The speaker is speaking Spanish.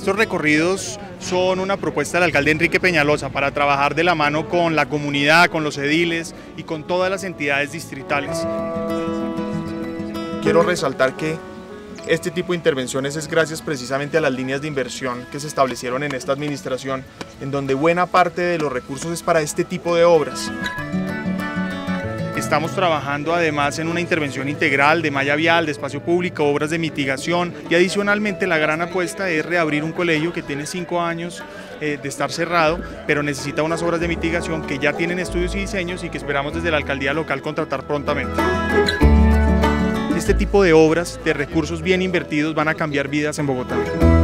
Estos recorridos son una propuesta del alcalde Enrique Peñalosa para trabajar de la mano con la comunidad, con los ediles y con todas las entidades distritales. Quiero resaltar que este tipo de intervenciones es gracias precisamente a las líneas de inversión que se establecieron en esta administración, en donde buena parte de los recursos es para este tipo de obras. Estamos trabajando además en una intervención integral de malla vial, de espacio público, obras de mitigación y adicionalmente la gran apuesta es reabrir un colegio que tiene 5 años de estar cerrado, pero necesita unas obras de mitigación que ya tienen estudios y diseños y que esperamos desde la alcaldía local contratar prontamente. Este tipo de obras, de recursos bien invertidos, van a cambiar vidas en Bogotá.